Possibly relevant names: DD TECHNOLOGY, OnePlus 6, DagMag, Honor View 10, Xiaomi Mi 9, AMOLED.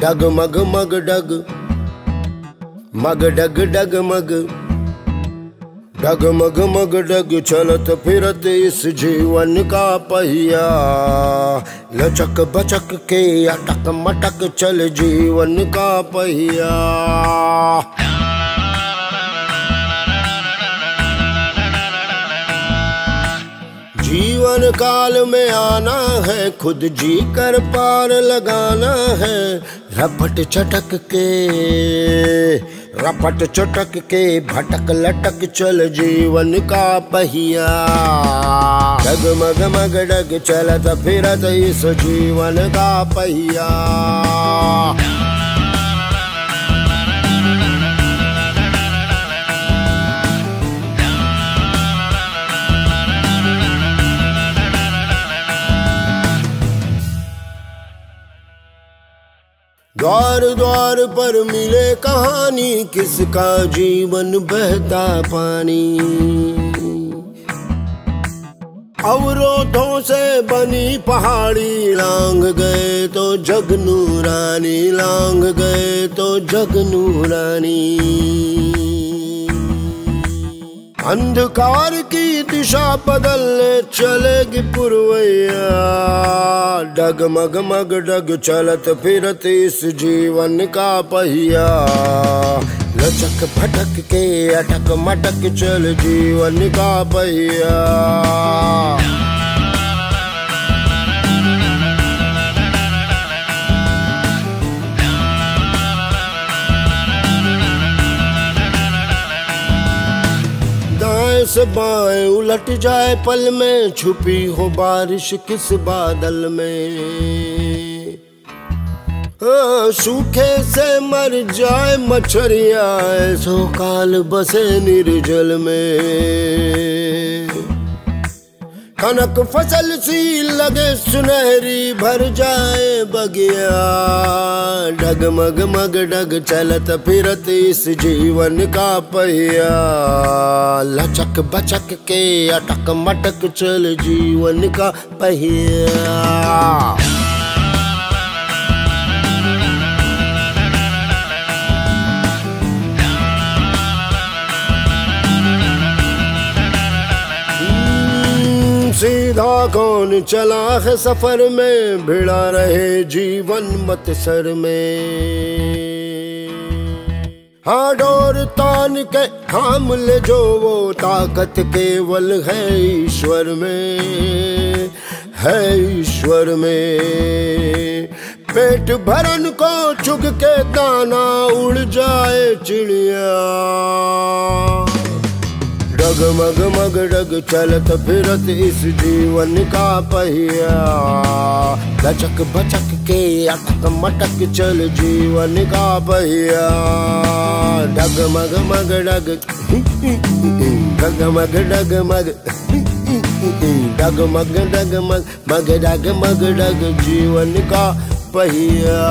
डग मग मग डग मग डग डग मग डग मग मग डग चलत फिरत इस जीवन का पहिया। लचक बचक के अटक मटक चल जीवन का पहिया। जीवन काल में आना है, खुद जी कर पार लगाना है। रपट चटक के भटक लटक चल जीवन का पहिया। डगमग मग डग चलत फिरत इस जीवन का पहिया। द्वार द्वार पर मिले कहानी, किसका जीवन बहता पानी। अवरोधों से बनी पहाड़ी, लांग गए तो जग नूरानी, लांग गए तो जग नूरानी। अंधकार की दिशा बदलने चलेगी पुरवैया। डगमग मग डग चलत फिरत इस जीवन का पहिया। लचक भटक के अटक मटक चल जीवन का पहिया। से बाएं उलट जाए पल में, छुपी हो बारिश किस बादल में। सूखे से मर जाए मच्छरिया, ऐसो काल बसे निर्जल में। कनक फसल सी लगे सुनहरी, भर जाए बगिया। डगमग मग डग चलत फिरत इस जीवन का पहिया। लचक बचक के अटक मटक चल जीवन का पहिया। सीधा कौन चला है सफर में, भिड़ा रहे जीवन मत सर में। हाँ डोर तान के थाम ले जो, वो ताकत केवल है ईश्वर में, है ईश्वर में। पेट भरन को चुग के दाना, उड़ जाए चिड़िया। डगमग मग डग चलत फिरत इस जीवन का पहिया। लचक बचक के अटक मटक चल जीवन का पहिया। डगमग मग डग डगमग डगमग डगमग डगमग मग डग मग डग जीवन का पहिया।